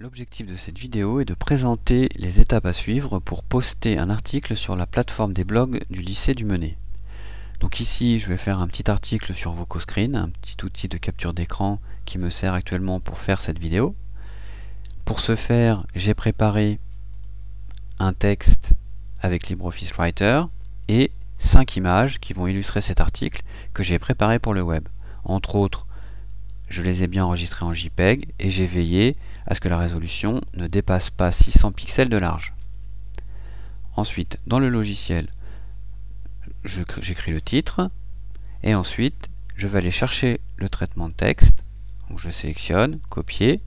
L'objectif de cette vidéo est de présenter les étapes à suivre pour poster un article sur la plateforme des blogs du lycée du Menet. Donc ici, je vais faire un petit article sur Vokoscreen, un petit outil de capture d'écran qui me sert actuellement pour faire cette vidéo. Pour ce faire, j'ai préparé un texte avec LibreOffice Writer et 5 images qui vont illustrer cet article que j'ai préparé pour le web. Entre autres, je les ai bien enregistrées en JPEG et j'ai veillé à ce que la résolution ne dépasse pas 600 pixels de large. Ensuite, dans le logiciel, j'écris le titre et ensuite je vais aller chercher le traitement de texte. Donc je sélectionne, copier.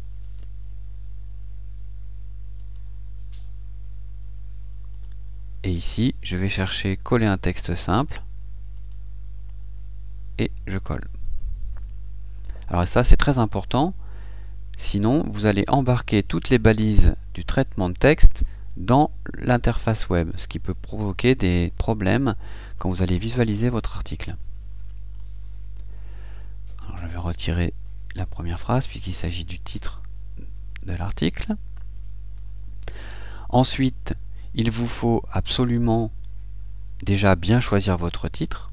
Et ici, je vais chercher coller un texte simple et je colle. Alors ça, c'est très important, sinon vous allez embarquer toutes les balises du traitement de texte dans l'interface web, ce qui peut provoquer des problèmes quand vous allez visualiser votre article. Alors je vais retirer la première phrase puisqu'il s'agit du titre de l'article. Ensuite, il vous faut absolument déjà bien choisir votre titre,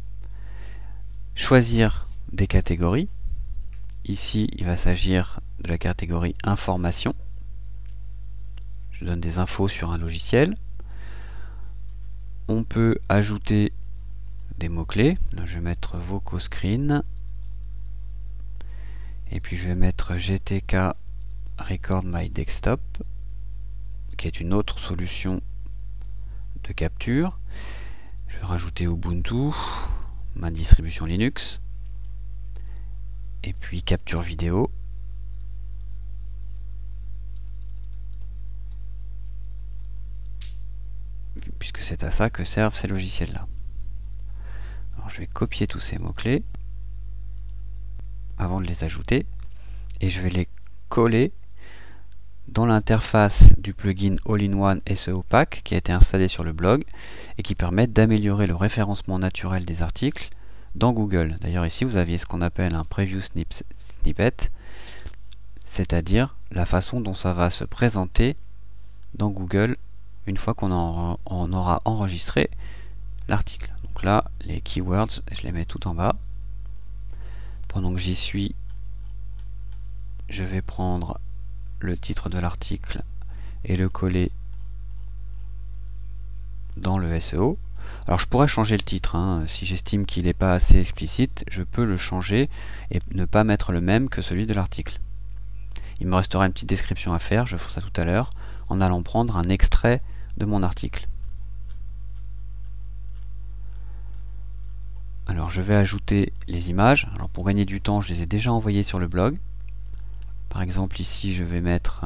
choisir des catégories. Ici, il va s'agir de la catégorie information. Je donne des infos sur un logiciel. On peut ajouter des mots-clés. Je vais mettre Vokoscreen. Et puis je vais mettre GTK Record My Desktop, qui est une autre solution de capture. Je vais rajouter Ubuntu, ma distribution Linux. Et puis capture vidéo. Puisque c'est à ça que servent ces logiciels-là. Alors je vais copier tous ces mots-clés avant de les ajouter et je vais les coller dans l'interface du plugin All-in-One SEO Pack qui a été installé sur le blog et qui permet d'améliorer le référencement naturel des articles dans Google. D'ailleurs ici vous aviez ce qu'on appelle un preview snippet, c'est-à-dire la façon dont ça va se présenter dans Google une fois qu'on aura enregistré l'article. Donc là, les keywords, je les mets tout en bas. Pendant que j'y suis, je vais prendre le titre de l'article et le coller dans le SEO. Alors je pourrais changer le titre, hein. Si j'estime qu'il n'est pas assez explicite, je peux le changer et ne pas mettre le même que celui de l'article. Il me restera une petite description à faire, je ferai ça tout à l'heure, en allant prendre un extrait de mon article. Alors je vais ajouter les images. Alors pour gagner du temps, je les ai déjà envoyées sur le blog. Par exemple ici, je vais mettre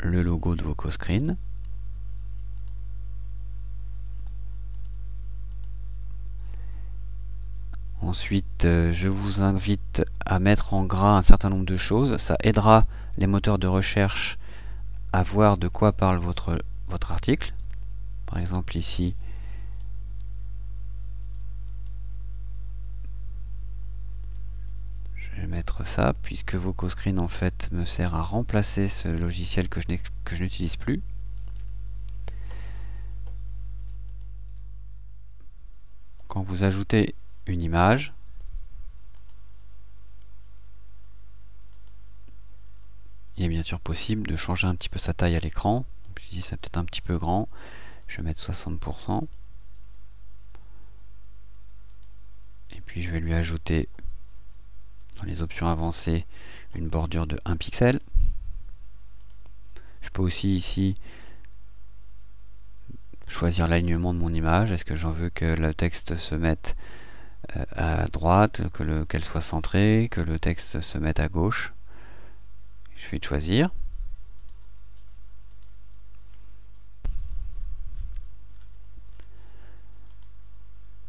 le logo de Vokoscreen. Ensuite, je vous invite à mettre en gras un certain nombre de choses. Ça aidera les moteurs de recherche à voir de quoi parle votre article. Par exemple ici, je vais mettre ça, puisque Vokoscreen en fait me sert à remplacer ce logiciel que je n'utilise plus. Quand vous ajoutez une image, il est bien sûr possible de changer un petit peu sa taille à l'écran. Je dis c'est peut-être un petit peu grand, je vais mettre 60% et puis je vais lui ajouter dans les options avancées une bordure de 1 pixel. Je peux aussi ici choisir l'alignement de mon image. Est-ce que j'en veux que le texte se mette à droite, qu'elle soit centrée, que le texte se mette à gauche. Je vais choisir.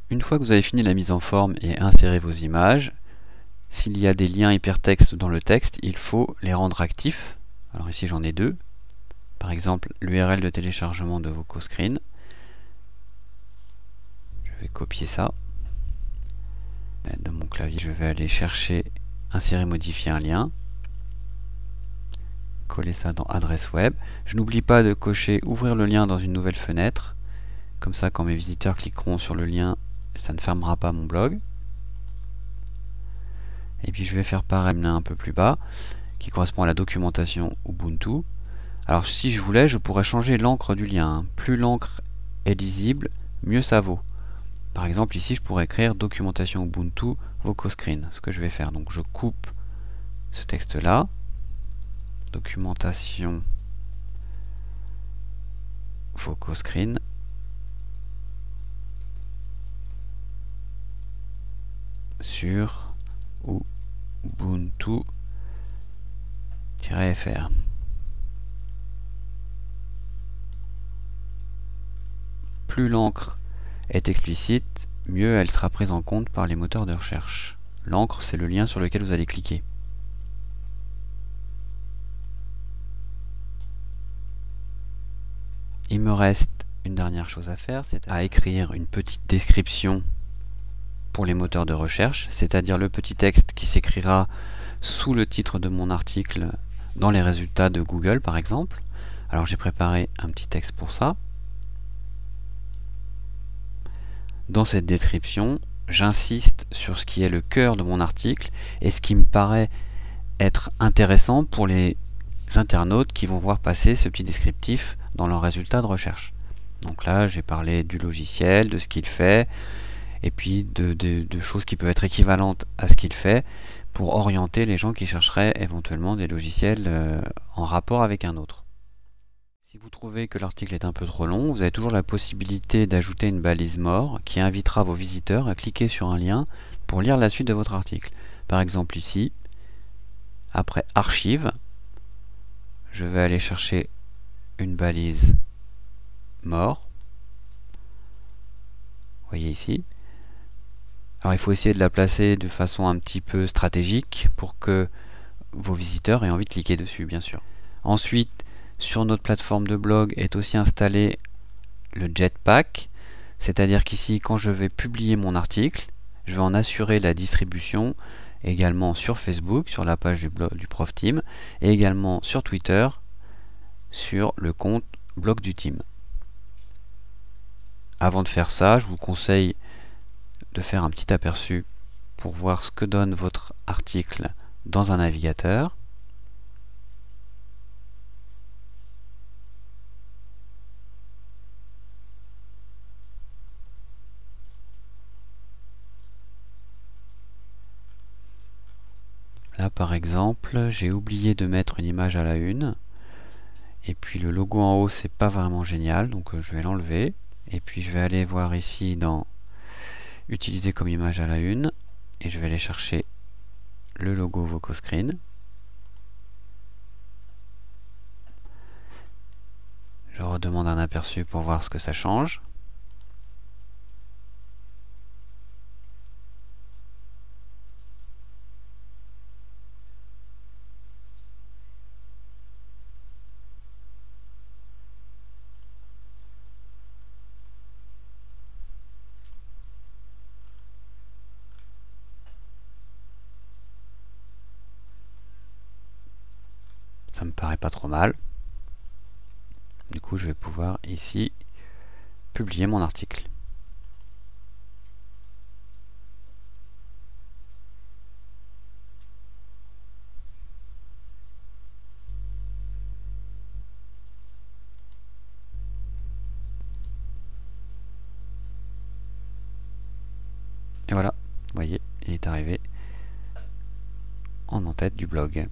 Une fois que vous avez fini la mise en forme et inséré vos images, s'il y a des liens hypertextes dans le texte, il faut les rendre actifs. Alors ici j'en ai deux. Par exemple, l'URL de téléchargement de Vokoscreen. Je vais copier ça. De mon clavier, je vais aller chercher insérer, modifier un lien, coller ça dans adresse web. Je n'oublie pas de cocher ouvrir le lien dans une nouvelle fenêtre, comme ça quand mes visiteurs cliqueront sur le lien, ça ne fermera pas mon blog. Et puis je vais faire pareil un peu plus bas, qui correspond à la documentation Ubuntu. Alors si je voulais, je pourrais changer l'encre du lien. Plus l'encre est lisible, mieux ça vaut. Par exemple ici, je pourrais écrire documentation Ubuntu Vokoscreen, ce que je vais faire. Donc je coupe ce texte-là, documentation Vokoscreen. Sur Ubuntu-fr. Plus l'encre est explicite, mieux elle sera prise en compte par les moteurs de recherche. L'encre, c'est le lien sur lequel vous allez cliquer. Il me reste une dernière chose à faire, c'est à écrire une petite description pour les moteurs de recherche, c'est-à-dire le petit texte qui s'écrira sous le titre de mon article dans les résultats de Google par exemple. Alors j'ai préparé un petit texte pour ça. Dans cette description, j'insiste sur ce qui est le cœur de mon article et ce qui me paraît être intéressant pour les internautes qui vont voir passer ce petit descriptif dans leurs résultats de recherche. Donc là, j'ai parlé du logiciel, de ce qu'il fait, et puis de choses qui peuvent être équivalentes à ce qu'il fait pour orienter les gens qui chercheraient éventuellement des logiciels en rapport avec un autre. Si vous trouvez que l'article est un peu trop long, vous avez toujours la possibilité d'ajouter une balise mort qui invitera vos visiteurs à cliquer sur un lien pour lire la suite de votre article. Par exemple ici, après Archives, je vais aller chercher une balise mort. Vous voyez ici. Alors il faut essayer de la placer de façon un petit peu stratégique pour que vos visiteurs aient envie de cliquer dessus, bien sûr. Ensuite, sur notre plateforme de blog est aussi installé le Jetpack, c'est-à-dire qu'ici, quand je vais publier mon article, je vais en assurer la distribution également sur Facebook, sur la page du blog du Prof Team, et également sur Twitter, sur le compte blog du team. Avant de faire ça, je vous conseille de faire un petit aperçu pour voir ce que donne votre article dans un navigateur. Là par exemple, j'ai oublié de mettre une image à la une, et puis le logo en haut c'est pas vraiment génial, donc je vais l'enlever, et puis je vais aller voir ici dans utiliser comme image à la une, et je vais aller chercher le logo Vokoscreen. Je redemande un aperçu pour voir ce que ça change. Ça me paraît pas trop mal. Du coup, je vais pouvoir ici publier mon article. Et voilà, vous voyez, il est arrivé en tête du blog.